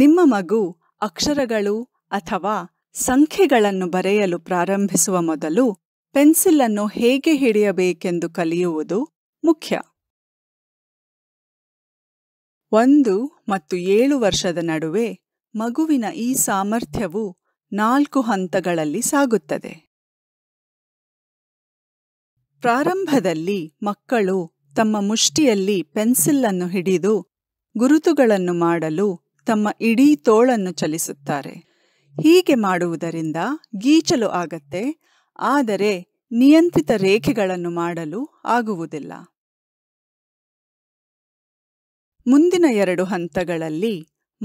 ನಿಮ್ಮ ಮಗು ಅಕ್ಷರಗಳು ಅಥವಾ ಸಂಖ್ಯೆಗಳನ್ನು ಬರೆಯಲು ಪ್ರಾರಂಭಿಸುವ ಮೊದಲು ಪೆನ್ಸಿಲ್ ಅನ್ನು ಹೇಗೆ ಹಿಡಿಯಬೇಕೆಂದು ಕಲಿಯುವುದು ಮುಖ್ಯ. 1 ಮತ್ತು 7 ವರ್ಷದ ನಡುವೆ ಮಗುವಿನ ಈ ಸಾಮರ್ಥ್ಯವು 4 ಹಂತಗಳಲ್ಲಿ ಸಾಗುತ್ತದೆ. ಪ್ರಾರಂಭದಲ್ಲಿ ಮಕ್ಕಳು ತಮ್ಮ ಮುಷ್ಟಿಯಲ್ಲಿ ಪೆನ್ಸಿಲ್ ಅನ್ನು ಹಿಡಿದು ಗುರುತುಗಳನ್ನು ಮಾಡಲು ತಮ್ಮ ಇಡೀ ತೋಳನ್ನು ಚಲಿಸುತ್ತಾರೆ. ಹೀಗೆ ಮಾಡುವುದರಿಂದ ಗೀಚಲು ಆಗತ್ತೆ, ಆದರೆ ನಿಯಂತ್ರಿತ ರೇಖೆಗಳನ್ನು ಮಾಡಲು ಆಗುವುದಿಲ್ಲ. ಮುಂದಿನ 2 ಹಂತಗಳಲ್ಲಿ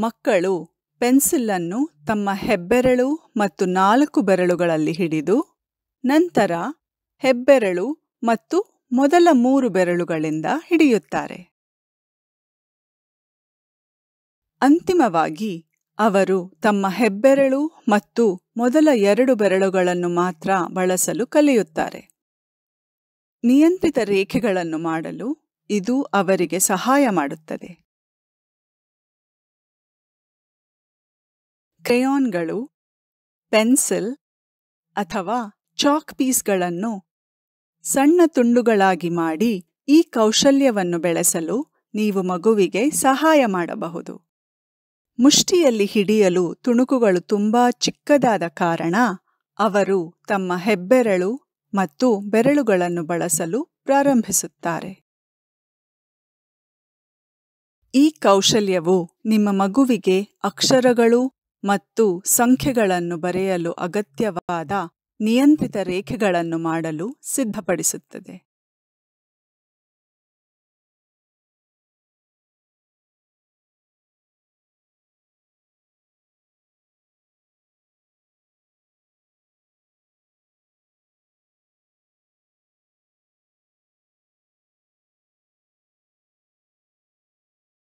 ಮಕ್ಕಳು ಪೆನ್ಸಿಲನ್ನು ತಮ್ಮ ಹೆಬ್ಬೆರಳು ಮತ್ತು 4 ಬೆರಳುಗಳಲ್ಲಿ ಹಿಡಿದು ನಂತರ ಹೆಬ್ಬೆರಳು ಮತ್ತು ಮೊದಲ 3 ಬೆರಳುಗಳಿಂದ ಹಿಡಿಯುತ್ತಾರೆ. ಅಂತಿಮವಾಗಿ ಅವರು ತಮ್ಮ ಹೆಬ್ಬೆರಳು ಮತ್ತು ಮೊದಲ 2 ಬೆರಳುಗಳನ್ನು ಮಾತ್ರ ಬಳಸಲು ಕಲಿಯುತ್ತಾರೆ. ನಿಯಂತ್ರಿತ ರೇಖೆಗಳನ್ನು ಮಾಡಲು ಇದು ಅವರಿಗೆ ಸಹಾಯ ಮಾಡುತ್ತದೆ. ಕ್ರೇಯಾನ್ಗಳು, ಪೆನ್ಸಿಲ್ ಅಥವಾ ಚಾಕ್ ಪೀಸ್ಗಳನ್ನು ಸಣ್ಣ ತುಂಡುಗಳಾಗಿ ಮಾಡಿ ಈ ಕೌಶಲ್ಯವನ್ನು ಬೆಳೆಸಲು ನೀವು ಮಗುವಿಗೆ ಸಹಾಯ ಮಾಡಬಹುದು. ಮುಷ್ಟಿಯಲ್ಲಿ ಹಿಡಿಯಲು ತುಣುಕುಗಳು ತುಂಬಾ ಚಿಕ್ಕದಾದ ಕಾರಣ ಅವರು ತಮ್ಮ ಹೆಬ್ಬೆರಳು ಮತ್ತು ಬೆರಳುಗಳನ್ನು ಬಳಸಲು ಪ್ರಾರಂಭಿಸುತ್ತಾರೆ. ಈ ಕೌಶಲ್ಯವು ನಿಮ್ಮ ಮಗುವಿಗೆ ಅಕ್ಷರಗಳು ಮತ್ತು ಸಂಖ್ಯೆಗಳನ್ನು ಬರೆಯಲು ಅಗತ್ಯವಾದ ನಿಯಂತ್ರಿತ ರೇಖೆಗಳನ್ನು ಮಾಡಲು ಸಿದ್ಧಪಡಿಸುತ್ತದೆ.